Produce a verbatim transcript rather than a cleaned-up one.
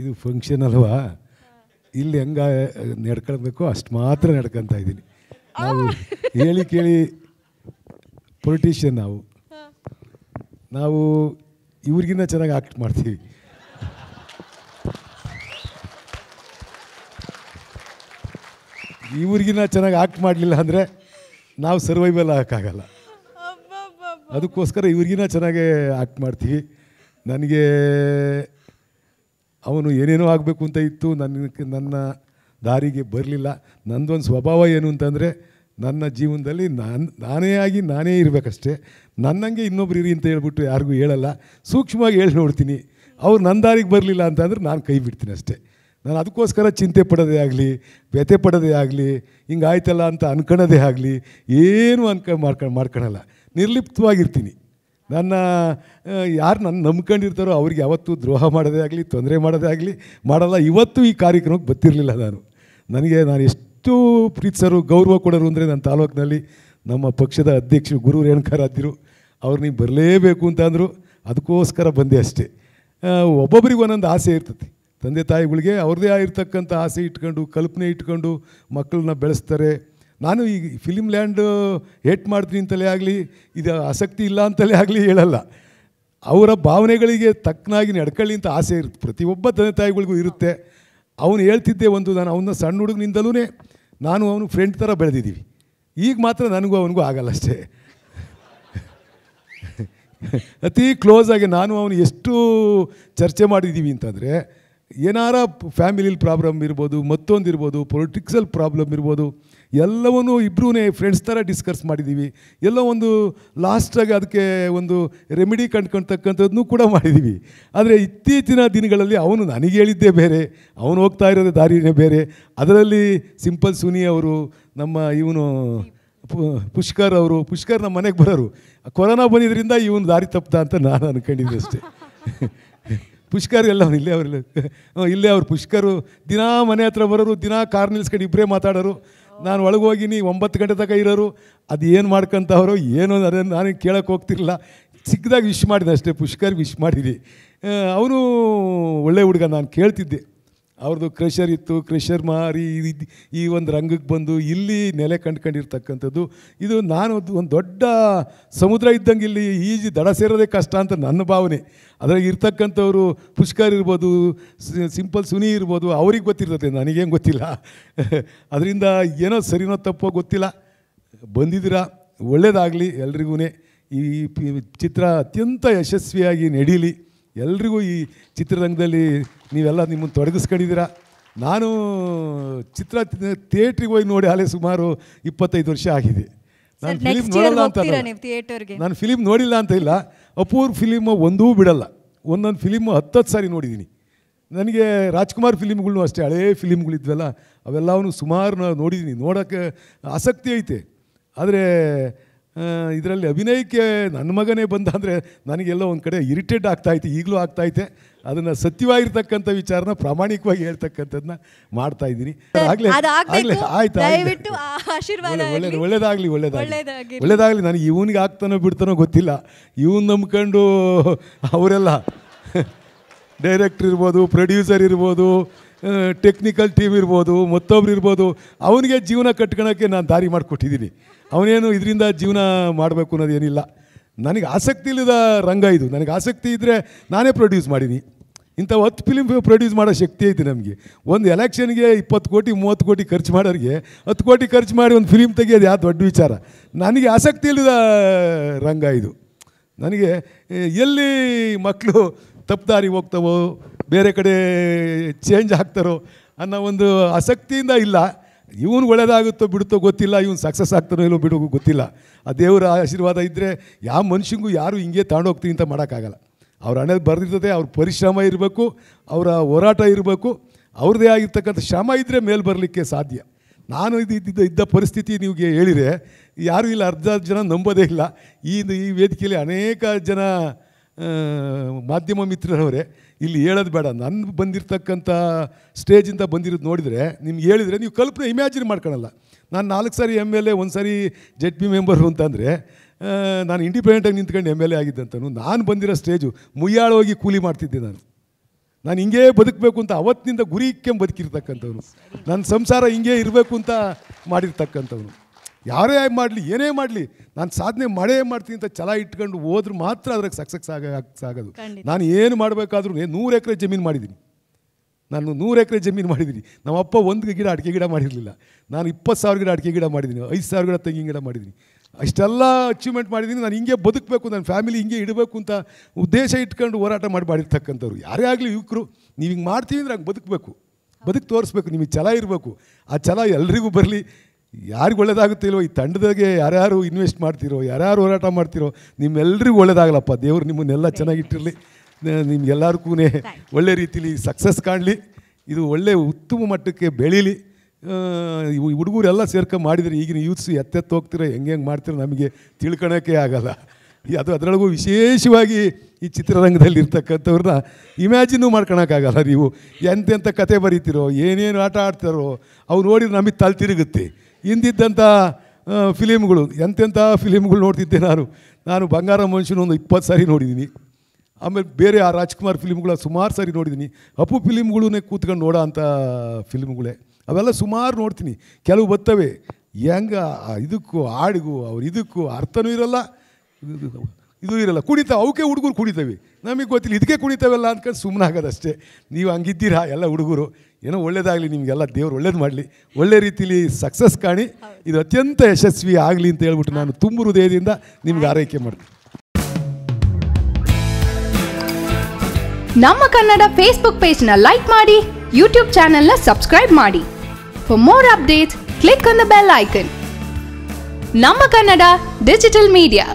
ಇದು ಫಂಕ್ಷನ್ ಅಲ್ವಾ, ಇಲ್ಲಿ ಹೆಂಗ ನಡ್ಕೊಳ್ಬೇಕು ಅಷ್ಟು ಮಾತ್ರ ನಡ್ಕೊತಾ ಇದ್ದೀನಿ. ನಾವು ಹೇಳಿ ಕೇಳಿ ಪೊಲಿಟಿಷಿಯನ್, ನಾವು ನಾವು ಇವ್ರಿಗಿನ್ನ ಚೆನ್ನಾಗಿ ಆಕ್ಟ್ ಮಾಡ್ತೀವಿ. ಇವ್ರಿಗಿನ್ನ ಚೆನ್ನಾಗಿ ಆಕ್ಟ್ ಮಾಡಲಿಲ್ಲ ಅಂದರೆ ನಾವು ಸರ್ವೈವಲ್ ಹಾಕಾಗಲ್ಲ. ಅದಕ್ಕೋಸ್ಕರ ಇವ್ರಿಗಿನ್ನ ಚೆನ್ನಾಗೇ ಆ್ಯಕ್ಟ್ ಮಾಡ್ತೀವಿ. ನನಗೆ ಅವನು ಏನೇನೋ ಆಗಬೇಕು ಅಂತ ಇತ್ತು, ನನಗೆ ನನ್ನ ದಾರಿಗೆ ಬರಲಿಲ್ಲ. ನಂದೊಂದು ಸ್ವಭಾವ ಏನು ಅಂತಂದರೆ ನನ್ನ ಜೀವನದಲ್ಲಿ ನಾನು ನಾನೇ ಆಗಿ ನಾನೇ ಇರಬೇಕಷ್ಟೇ. ನನ್ನಂಗೆ ಇನ್ನೊಬ್ರು ಇರಿ ಅಂತ ಹೇಳ್ಬಿಟ್ಟು ಯಾರಿಗೂ ಹೇಳಲ್ಲ, ಸೂಕ್ಷ್ಮವಾಗಿ ಹೇಳಿ ನೋಡ್ತೀನಿ. ಅವ್ರು ನನ್ನ ದಾರಿಗೆ ಬರಲಿಲ್ಲ ಅಂತಂದರೆ ನಾನು ಕೈ ಬಿಡ್ತೀನಿ ಅಷ್ಟೇ. ನಾನು ಅದಕ್ಕೋಸ್ಕರ ಚಿಂತೆ ಪಡೋದೇ ಆಗಲಿ, ವ್ಯಥೆ ಪಡೋದೇ ಆಗಲಿ, ಹಿಂಗಾಯ್ತಲ್ಲ ಅಂತ ಅನ್ಕೊಳ್ಳೋದೇ ಆಗಲಿ, ಏನೂ ಅನ್ಕ ಮಾಡ್ಕೊಂಡು ಮಾಡ್ಕೊಳಲ್ಲ. ನಿರ್ಲಿಪ್ತವಾಗಿರ್ತೀನಿ. ನನ್ನ ಯಾರು ನನ್ನ ನಂಬ್ಕೊಂಡಿರ್ತಾರೋ ಅವ್ರಿಗೆ ಯಾವತ್ತೂ ದ್ರೋಹ ಮಾಡೋದೇ ಆಗಲಿ, ತೊಂದರೆ ಮಾಡೋದೇ ಆಗಲಿ ಮಾಡಲ್ಲ. ಇವತ್ತು ಈ ಕಾರ್ಯಕ್ರಮಕ್ಕೆ ಬರ್ತಿರಲಿಲ್ಲ ನಾನು. ನನಗೆ ನಾನು ಎಷ್ಟು ಪ್ರೀತಿಸರು, ಗೌರವ ಕೊಡೋರು ಅಂದರೆ ನನ್ನ ತಾಲೂಕಿನಲ್ಲಿ ನಮ್ಮ ಪಕ್ಷದ ಅಧ್ಯಕ್ಷರು ಗುರು ರೇಣುಕಾರಾಧ್ಯರು ಅವ್ರು, ನೀವು ಬರಲೇಬೇಕು ಅಂತಂದರು. ಅದಕ್ಕೋಸ್ಕರ ಬಂದೆ ಅಷ್ಟೇ. ಒಬ್ಬೊಬ್ಬರಿಗೆ ಒಂದೊಂದು ಆಸೆ ಇರ್ತದೆ. ತಂದೆ ತಾಯಿಗಳಿಗೆ ಅವ್ರದ್ದೇ ಆಗಿರ್ತಕ್ಕಂಥ ಆಸೆ ಇಟ್ಕೊಂಡು ಕಲ್ಪನೆ ಇಟ್ಕೊಂಡು ಮಕ್ಕಳನ್ನ ಬೆಳೆಸ್ತಾರೆ. ನಾನು ಈ ಫಿಲಿಮ್ ಲ್ಯಾಂಡ್ ಹೇಟ್ ಮಾಡ್ತೀನಿ ಅಂತಲೇ ಆಗಲಿ, ಇದು ಆಸಕ್ತಿ ಇಲ್ಲ ಅಂತಲೇ ಆಗಲಿ ಹೇಳಲ್ಲ. ಅವರ ಭಾವನೆಗಳಿಗೆ ತಕ್ಕನಾಗಿ ನಡ್ಕೊಳ್ಳಿ ಅಂತ ಆಸೆ ಇರುತ್ತೆ, ಪ್ರತಿಯೊಬ್ಬ ತಂದೆ ತಾಯಿಗಳಿಗೂ ಇರುತ್ತೆ. ಅವನು ಹೇಳ್ತಿದ್ದೆ ಒಂದು, ನಾನು ಅವನ್ನ ಸಣ್ಣ ಹುಡುಗನಿಂದಲೂ ನಾನು ಅವನು ಫ್ರೆಂಡ್ ಥರ ಬೆಳೆದಿದ್ದೀವಿ. ಈಗ ಮಾತ್ರ ನನಗೂ ಅವನಿಗೂ ಆಗಲ್ಲ ಅಷ್ಟೇ. ಅತಿ ಕ್ಲೋಸ್ ಆಗಿ ನಾನು ಅವನು ಎಷ್ಟು ಚರ್ಚೆ ಮಾಡಿದ್ದೀವಿ ಅಂತಂದರೆ, ಏನಾರ ಫ್ಯಾಮಿಲಿಲಿ ಪ್ರಾಬ್ಲಮ್ ಇರ್ಬೋದು, ಮತ್ತೊಂದು ಇರ್ಬೋದು, ಪೊಲಿಟಿಕ್ಸಲ್ ಪ್ರಾಬ್ಲಮ್ ಇರ್ಬೋದು, ಎಲ್ಲವನ್ನೂ ಇಬ್ಬರೂ ಫ್ರೆಂಡ್ಸ್ ಥರ ಡಿಸ್ಕಸ್ ಮಾಡಿದ್ದೀವಿ. ಎಲ್ಲ ಒಂದು ಲಾಸ್ಟಾಗಿ ಅದಕ್ಕೆ ಒಂದು ರೆಮಿಡಿ ಕಂಡ್ಕೊಳ್ತಕ್ಕಂಥದ್ದನ್ನು ಕೂಡ ಮಾಡಿದ್ದೀವಿ. ಆದರೆ ಇತ್ತೀಚಿನ ದಿನಗಳಲ್ಲಿ ಅವನು ನನಗೆ ಹೇಳಿದ್ದೇ ಬೇರೆ, ಅವನು ಹೋಗ್ತಾ ಇರೋದೇ ದಾರಿನೇ ಬೇರೆ. ಅದರಲ್ಲಿ ಸಿಂಪಲ್ ಸುನಿ ಅವರು, ನಮ್ಮ ಇವನು ಪುಷ್ಕರ್ ಅವರು, ಪುಷ್ಕರ್ ನಮ್ಮ ಮನೆಗೆ ಬರೋರು. ಕೊರೋನಾ ಬಂದಿದ್ದರಿಂದ ಇವನು ದಾರಿ ತಪ್ಪ ಅಂತ ನಾನು ಅಂದ್ಕೊಂಡಿದ್ದೆ ಅಷ್ಟೇ. ಪುಷ್ಕರ್ ಎಲ್ಲ ಅವ್ರು ಇಲ್ಲೇ ಅವರೆಲ್ಲ ಇಲ್ಲೇ ಅವ್ರು ಪುಷ್ಕರು ದಿನಾ ಮನೆ ಹತ್ರ ಬರೋರು, ದಿನಾ ಕಾರ್ ನಿಲ್ಸ್ಕೊಂಡು ಇಬ್ಬರೇ ಮಾತಾಡೋರು. ನಾನು ಒಳಗೆ ಹೋಗಿ ನೀವು ಒಂಬತ್ತು ಗಂಟೆ ತನಕ ಇರೋರು, ಅದು ಏನು ಮಾಡ್ಕೊತವ್ರು ಏನೋ ಅದನ್ನು ನಾನು ಕೇಳೋಕ್ಕೆ ಹೋಗ್ತಿರಲಿಲ್ಲ. ಸಿಕ್ಕದಾಗ ವಿಶ್ ಮಾಡಿದೆ ಅಷ್ಟೇ, ಪುಷ್ಕರ್ಗೆ ವಿಶ್ ಮಾಡಿದ್ವಿ. ಅವನು ಒಳ್ಳೆ ಹುಡುಗ, ನಾನು ಕೇಳ್ತಿದ್ದೆ. ಅವ್ರದ್ದು ಕ್ರೆಷರ್ ಇತ್ತು, ಕ್ರೆಷರ್ ಮಾರಿ ಈ ಒಂದು ರಂಗಕ್ಕೆ ಬಂದು ಇಲ್ಲಿ ನೆಲೆ ಕಂಡ್ಕೊಂಡಿರ್ತಕ್ಕಂಥದ್ದು ಇದು ನಾನು ಒಂದು ದೊಡ್ಡ ಸಮುದ್ರ ಇದ್ದಂಗೆ ಇಲ್ಲಿ ಈಜಿ ದಡ ಸೇರೋದೇ ಕಷ್ಟ ಅಂತ ನನ್ನ ಭಾವನೆ. ಅದ್ರಾಗ ಇರ್ತಕ್ಕಂಥವ್ರು ಪುಷ್ಕರ್ ಇರ್ಬೋದು, ಸಿಂಪಲ್ ಸುನಿ ಇರ್ಬೋದು, ಅವ್ರಿಗೆ ಗೊತ್ತಿರ್ತದೆ, ನನಗೇನು ಗೊತ್ತಿಲ್ಲ. ಅದರಿಂದ ಏನೋ ಸರಿನೋ ತಪ್ಪೋ ಗೊತ್ತಿಲ್ಲ. ಬಂದಿದ್ದೀರಾ, ಒಳ್ಳೆಯದಾಗಲಿ ಎಲ್ರಿಗೂ. ಈ ಚಿತ್ರ ಅತ್ಯಂತ ಯಶಸ್ವಿಯಾಗಿ ನಡೀಲಿ. ಎಲ್ರಿಗೂ ಈ ಚಿತ್ರರಂಗದಲ್ಲಿ ನೀವೆಲ್ಲ ನಿಮ್ಮನ್ನು ತೊಡಗಿಸ್ಕೊಂಡಿದ್ದೀರಾ. ನಾನು ಚಿತ್ರ ಥಿಯೇಟ್ರಿಗೆ ಹೋಗಿ ನೋಡಿ ಅಲ್ಲೇ ಸುಮಾರು ಇಪ್ಪತ್ತೈದು ವರ್ಷ ಆಗಿದೆ. ನಾನು ಫಿಲಿಮ್ ನೋಡಲ್ಲ ಅಂತ, ನಾನು ಫಿಲಿಮ್ ನೋಡಿಲ್ಲ ಅಂತ ಇಲ್ಲ, ಅಪೂರ್ ಫಿಲಿಮ್ ಒಂದೂ ಬಿಡಲ್ಲ. ಒಂದೊಂದು ಫಿಲಿಮು ಹತ್ತು ಹತ್ತು ಸಾರಿ ನೋಡಿದ್ದೀನಿ. ನನಗೆ ರಾಜ್ಕುಮಾರ್ ಫಿಲಿಮ್ಗಳನ್ನೂ ಅಷ್ಟೇ, ಹಳೇ ಫಿಲಿಮ್ಗಳಿದ್ವಲ್ಲ ಅವೆಲ್ಲವೂ ಸುಮಾರು ನೋಡಿದ್ದೀನಿ. ನೋಡೋಕ್ಕೆ ಆಸಕ್ತಿ ಐತೆ. ಆದರೆ ಇದರಲ್ಲಿ ಅಭಿನಯಕ್ಕೆ ನನ್ನ ಮಗನೇ ಬಂದ ಅಂದರೆ ನನಗೆಲ್ಲೋ ಒಂದು ಕಡೆ ಇರಿಟೇಟ್ ಆಗ್ತಾಯಿತ್ತು, ಈಗಲೂ ಆಗ್ತಾಯಿದೆ. ಅದನ್ನು ಸತ್ಯವಾಗಿರ್ತಕ್ಕಂಥ ವಿಚಾರನ ಪ್ರಾಮಾಣಿಕವಾಗಿ ಹೇಳ್ತಕ್ಕಂಥದ್ದನ್ನ ಮಾಡ್ತಾ ಇದ್ದೀನಿ. ಆಗಲೇ ಆಗಲೇ ಆಯ್ತು, ಒಳ್ಳೆಯದು, ಒಳ್ಳೆಯದಾಗಲಿ ಒಳ್ಳೆಯದಾಗಲಿ ಒಳ್ಳೆಯದಾಗಲಿ ನನಗೆ ಇವನಿಗೆ ಆಗ್ತಾನೋ ಬಿಡ್ತಾನೋ ಗೊತ್ತಿಲ್ಲ. ಇವನು ನಂಬ್ಕೊಂಡು ಅವರೆಲ್ಲ ಡೈರೆಕ್ಟ್ರ್ ಇರ್ಬೋದು, ಪ್ರೊಡ್ಯೂಸರ್ ಇರ್ಬೋದು, ಟೆಕ್ನಿಕಲ್ ಟೀಮ್ ಇರ್ಬೋದು, ಮತ್ತೊಬ್ರು ಇರ್ಬೋದು, ಅವನಿಗೆ ಜೀವನ ಕಟ್ಕೊಳಕ್ಕೆ ನಾನು ದಾರಿ ಮಾಡಿಕೊಟ್ಟಿದ್ದೀನಿ. ಅವನೇನು ಇದರಿಂದ ಜೀವನ ಮಾಡಬೇಕು ಅನ್ನೋದೇನಿಲ್ಲ. ನನಗೆ ಆಸಕ್ತಿ ಇಲ್ಲದ ರಂಗ ಇದು. ನನಗೆ ಆಸಕ್ತಿ ಇದ್ದರೆ ನಾನೇ ಪ್ರೊಡ್ಯೂಸ್ ಮಾಡೀನಿ. ಇಂಥ ಹತ್ತು ಫಿಲಿಮ್ ಪ್ರೊಡ್ಯೂಸ್ ಮಾಡೋ ಶಕ್ತಿ ಐತೆ ನಮಗೆ. ಒಂದು ಎಲೆಕ್ಷನ್ಗೆ ಇಪ್ಪತ್ತು ಕೋಟಿ ಮೂವತ್ತು ಕೋಟಿ ಖರ್ಚು ಮಾಡೋರಿಗೆ ಹತ್ತು ಕೋಟಿ ಖರ್ಚು ಮಾಡಿ ಒಂದು ಫಿಲಿಮ್ ತೆಗಿಯೋದು ಯಾವ ದೊಡ್ಡ ವಿಚಾರ. ನನಗೆ ಆಸಕ್ತಿ ಇಲ್ಲದ ರಂಗ ಇದು. ನನಗೆ ಎಲ್ಲಿ ಮಕ್ಕಳು ತಪ್ಪದಾರಿ ಹೋಗ್ತಾವೋ, ಬೇರೆ ಕಡೆ ಚೇಂಜ್ ಆಗ್ತಾರೋ ಅನ್ನೋ ಒಂದು ಆಸಕ್ತಿಯಿಂದ ಇಲ್ಲ. ಇವನು ಒಳ್ಳೆಯದಾಗುತ್ತೋ ಬಿಡುತ್ತೋ ಗೊತ್ತಿಲ್ಲ, ಇವನು ಸಕ್ಸಸ್ ಆಗ್ತಾನೋ ಇಲ್ಲೋ ಬಿಡೋಕ್ಕೂ ಗೊತ್ತಿಲ್ಲ. ಆ ದೇವರ ಆಶೀರ್ವಾದ ಇದ್ದರೆ ಯಾವ ಮನುಷ್ಯನಿಗೂ ಯಾರು ಹಿಂಗೆ ತಗೊಂಡೋಗ್ತೀನಿ ಅಂತ ಮಾಡೋಕ್ಕಾಗಲ್ಲ. ಅವ್ರ ಹಣೆ ಬರೆದಿರ್ತದೆ, ಅವ್ರ ಪರಿಶ್ರಮ ಇರಬೇಕು, ಅವರ ಹೋರಾಟ ಇರಬೇಕು, ಅವ್ರದ್ದೇ ಆಗಿರ್ತಕ್ಕಂಥ ಶ್ರಮ ಇದ್ದರೆ ಮೇಲೆ ಬರಲಿಕ್ಕೆ ಸಾಧ್ಯ. ನಾನು ಇದ್ದಿದ್ದ ಇದ್ದ ಪರಿಸ್ಥಿತಿ ನಿಮಗೆ ಹೇಳಿದರೆ ಯಾರೂ ಇಲ್ಲ, ಅರ್ಧ ಜನ ನಂಬೋದೇ ಇಲ್ಲ. ಈ ಈ ವೇದಿಕೆಯಲ್ಲಿ ಅನೇಕ ಜನ ಮಾಧ್ಯಮ ಮಿತ್ರರವರೇ, ಇಲ್ಲಿ ಹೇಳೋದು ಬೇಡ, ನಾನು ಬಂದಿರತಕ್ಕಂಥ ಸ್ಟೇಜಿಂದ ಬಂದಿರೋದು ನೋಡಿದರೆ ನಿಮ್ಗೆ ಹೇಳಿದರೆ ನೀವು ಕಲ್ಪನೆ ಇಮ್ಯಾಜಿನ್ ಮಾಡ್ಕೊಳಲ್ಲ. ನಾನು ನಾಲ್ಕು ಸಾರಿ ಎಮ್ ಎಲ್ ಎ, ಒಂದು ಸಾರಿ ಜೆಡ್ ಪಿ ಮೆಂಬರು ಅಂತಂದರೆ ನಾನು ಇಂಡಿಪೆಂಡೆಂಟಾಗಿ ನಿಂತ್ಕೊಂಡು ಎಮ್ ಎಲ್ ಎ ಆಗಿದ್ದಂತನು. ನಾನು ಬಂದಿರೋ ಸ್ಟೇಜು ಮುಯ್ಯಾಳೋಗಿ ಕೂಲಿ ಮಾಡ್ತಿದ್ದೆ ನಾನು. ನಾನು ಹಿಂಗೆ ಬದುಕಬೇಕು ಅಂತ ಅವತ್ತಿನಿಂದ ಗುರಿ ಇಕ್ಕೊಂಡು ಬದುಕಿರ್ತಕ್ಕಂಥವ್ರು, ನನ್ನ ಸಂಸಾರ ಹಿಂಗೆ ಇರಬೇಕು ಅಂತ ಮಾಡಿರ್ತಕ್ಕಂಥವ್ರು. ಯಾರೇ ಮಾಡಲಿ ಏನೇ ಮಾಡಲಿ ನಾನು ಸಾಧನೆ ಮಾಡೇ ಮಾಡ್ತೀನಿ ಅಂತ ಛಲ ಇಟ್ಕೊಂಡು ಹೋದ್ರೂ ಮಾತ್ರ ಅದ್ರಾಗ ಸಕ್ಸಸ್ ಆಗ ಆಗೋದು. ನಾನು ಏನು ಮಾಡಬೇಕಾದ್ರೂ ನೂರು ಎಕರೆ ಜಮೀನು ಮಾಡಿದ್ದೀನಿ, ನಾನು ನೂರು ಎಕರೆ ಜಮೀನು ಮಾಡಿದ್ದೀನಿ. ನಮ್ಮಪ್ಪ ಒಂದು ಗಿಡ ಅಡಿಕೆ ಗಿಡ ಮಾಡಿರಲಿಲ್ಲ, ನಾನು ಇಪ್ಪತ್ತು ಸಾವಿರ ಗಿಡ ಅಡಿಕೆ ಗಿಡ ಮಾಡಿದ್ದೀನಿ, ಐದು ಸಾವಿರ ಗಿಡ ತೆಂಗಿನ ಗಿಡ ಮಾಡಿದ್ದೀನಿ. ಅಷ್ಟೆಲ್ಲ ಅಚೀವ್ಮೆಂಟ್ ಮಾಡಿದ್ದೀನಿ. ನಾನು ಹಿಂಗೆ ಬದುಕಬೇಕು, ನನ್ನ ಫ್ಯಾಮಿಲಿ ಹಿಂಗೆ ಇಡಬೇಕು ಅಂತ ಉದ್ದೇಶ ಇಟ್ಕೊಂಡು ಹೋರಾಟ ಮಾಡಿ ಮಾಡಿರ್ತಕ್ಕಂಥವ್ರು ಯಾರೇ ಆಗಲಿ ಯುವಕರು. ನೀವು ಹಿಂಗೆ ಮಾಡ್ತೀವಿ ಅಂದರೆ ಹಂಗೆ ಬದುಕಬೇಕು, ಬದುಕು ತೋರಿಸ್ಬೇಕು, ನಿಮಗೆ ಛಲ ಇರಬೇಕು. ಆ ಛಲ ಎಲ್ರಿಗೂ ಬರಲಿ. ಯಾರಿಗೆ ಒಳ್ಳೆಯದಾಗುತ್ತಿಲ್ವೋ, ಈ ತಂಡದಾಗೆ ಯಾರ್ಯಾರು ಇನ್ವೆಸ್ಟ್ ಮಾಡ್ತಿರೋ, ಯಾರ್ಯಾರು ಹೋರಾಟ ಮಾಡ್ತಿರೋ, ನಿಮ್ಮೆಲ್ಲರಿಗೂ ಒಳ್ಳೆಯದಾಗಲಪ್ಪ. ದೇವರು ನಿಮ್ಮನ್ನೆಲ್ಲ ಚೆನ್ನಾಗಿಟ್ಟಿರಲಿ, ನಿಮ್ಗೆಲ್ಲರಿಗೂ ಒಳ್ಳೆ ರೀತಿಲಿ ಸಕ್ಸಸ್ ಕಾಣಲಿ, ಇದು ಒಳ್ಳೆ ಉತ್ತಮ ಮಟ್ಟಕ್ಕೆ ಬೆಳೀಲಿ. ಇವು ಹುಡುಗರೆಲ್ಲ ಸೇರ್ಕೊಂಡು ಮಾಡಿದರೆ ಈಗಿನ ಯೂತ್ಸು ಎತ್ತೆತ್ತು ಹೋಗ್ತಿರೋ, ಹೆಂಗೆ ಹೆಂಗೆ ಮಾಡ್ತಿರೋ ನಮಗೆ ತಿಳ್ಕೊಳೋಕ್ಕೆ ಆಗಲ್ಲ. ಅದು ಅದರೊಳಗೂ ವಿಶೇಷವಾಗಿ ಈ ಚಿತ್ರರಂಗದಲ್ಲಿ ಇರ್ತಕ್ಕಂಥವ್ರನ್ನ ಇಮ್ಯಾಜಿನೂ ಮಾಡ್ಕೊಳಕ್ಕಾಗಲ್ಲ. ನೀವು ಎಂತೆಂಥ ಕತೆ ಬರೀತಿರೋ, ಏನೇನು ಆಟ ಆಡ್ತಾರೋ, ಅವು ನೋಡಿದ್ರೆ ನಮಗೆ ತಲೆ ತಿರುಗುತ್ತೆ. ಹಿಂದಿದ್ದಂಥ ಫಿಲಿಮ್ಗಳು, ಎಂತೆಂಥ ಫಿಲಿಮ್ಗಳು ನೋಡ್ತಿದ್ದೆ ನಾನು. ನಾನು ಬಂಗಾರ ಮನುಷ್ಯನ ಒಂದು ಇಪ್ಪತ್ತು ಸಾರಿ ನೋಡಿದ್ದೀನಿ, ಆಮೇಲೆ ಬೇರೆ ಆ ರಾಜ್ಕುಮಾರ್ ಫಿಲಿಮ್ಗಳ ಸುಮಾರು ಸಾರಿ ನೋಡಿದ್ದೀನಿ, ಅಪ್ಪು ಫಿಲಿಮ್ಗಳೂ ಕೂತ್ಕೊಂಡು ನೋಡೋ ಅಂಥ ಫಿಲಿಮ್ಗಳೇ ಅವೆಲ್ಲ ಸುಮಾರು ನೋಡ್ತೀನಿ. ಕೆಲವು ಬರ್ತವೆ ಹೆಂಗೆ ಇದಕ್ಕೂ ಹಾಡಿಗೂ ಅವ್ರ ಇದಕ್ಕೂ ಅರ್ಥನೂ ಇರೋಲ್ಲ, ಇದು ಇರೋಲ್ಲ. ಕುಣಿತಾವೆ ಅವಕ್ಕೆ ಹುಡುಗರು ಕುಣಿತವೆ, ನಮಗೆ ಗೊತ್ತಿಲ್ಲ ಇದಕ್ಕೆ ಕುಣಿತಾವೆಲ್ಲ ಅಂದ್ಕೊಂಡು ಸುಮ್ಮನೆ ಆಗೋದಷ್ಟೇ. ನೀವು ಹಂಗಿದ್ದೀರಾ ಎಲ್ಲ ಹುಡುಗರು, ಏನೋ ಒಳ್ಳೇದಾಗಲಿ ನಿಮಗೆಲ್ಲ, ದೇವ್ರು ಒಳ್ಳೇದು ಮಾಡಲಿ, ಒಳ್ಳೆ ರೀತಿಲಿ ಸಕ್ಸಸ್ ಕಾಣಿ, ಇದು ಅತ್ಯಂತ ಯಶಸ್ವಿ ಆಗಲಿ ಅಂತ ಹೇಳ್ಬಿಟ್ಟು ನಾನು ತುಂಬ ಹೃದಯದಿಂದ ನಿಮ್ಗೆ ಆರೈಕೆ ಮಾಡ್ತೀನಿ. ನಮ್ಮ ಕನ್ನಡ ಫೇಸ್ಬುಕ್ ಪೇಜ್ನ ಲೈಕ್ ಮಾಡಿ, ಯೂಟ್ಯೂಬ್ ಚಾನೆಲ್ನ ಸಬ್ಸ್ಕ್ರೈಬ್ ಮಾಡಿ. For more updates click on the bell icon. ನಮ್ಮ ಕನ್ನಡ ಡಿಜಿಟಲ್ ಮೀಡಿಯಾ.